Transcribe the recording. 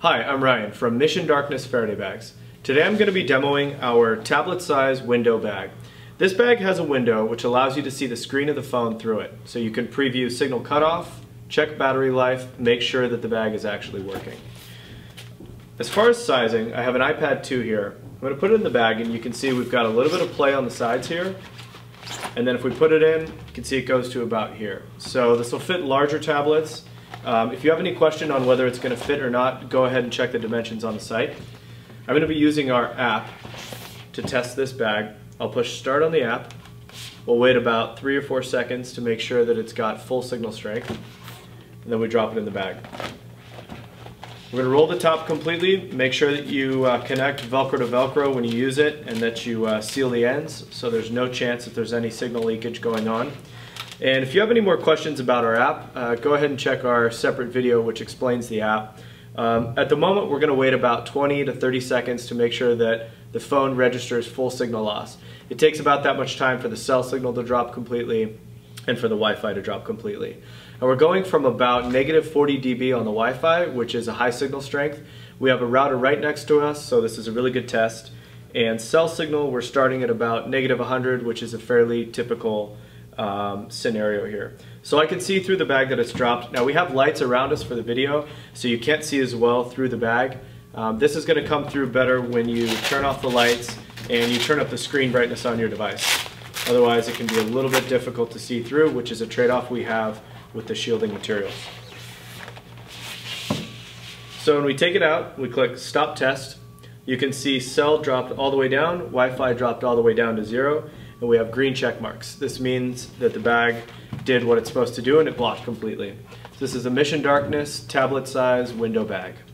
Hi, I'm Ryan from Mission Darkness Faraday Bags. Today I'm going to be demoing our tablet-size window bag. This bag has a window which allows you to see the screen of the phone through it, so you can preview signal cutoff, check battery life, and make sure that the bag is actually working. As far as sizing, I have an iPad 2 here. I'm going to put it in the bag and you can see we've got a little bit of play on the sides here. And then if we put it in, you can see it goes to about here. So this will fit larger tablets. If you have any question on whether it's going to fit or not, go ahead and check the dimensions on the site. I'm going to be using our app to test this bag. I'll push start on the app. We'll wait about 3 or 4 seconds to make sure that it's got full signal strength. And then we drop it in the bag. We're going to roll the top completely. Make sure that you connect Velcro to Velcro when you use it and that you seal the ends so there's no chance that there's any signal leakage going on. And if you have any more questions about our app, go ahead and check our separate video which explains the app. At the moment we're going to wait about 20 to 30 seconds to make sure that the phone registers full signal loss. It takes about that much time for the cell signal to drop completely and for the Wi-Fi to drop completely. And we're going from about -40 dB on the Wi-Fi, which is a high signal strength. We have a router right next to us, so this is a really good test. And cell signal, we're starting at about -100, which is a fairly typical scenario here. So I can see through the bag that it's dropped. Now we have lights around us for the video, so you can't see as well through the bag. This is going to come through better when you turn off the lights and you turn up the screen brightness on your device. Otherwise it can be a little bit difficult to see through, which is a trade-off we have with the shielding materials. So when we take it out, we click stop test. You can see cell dropped all the way down, Wi-Fi dropped all the way down to 0. And we have green check marks. This means that the bag did what it's supposed to do and it blocked completely. So this is a Mission Darkness tablet size window bag.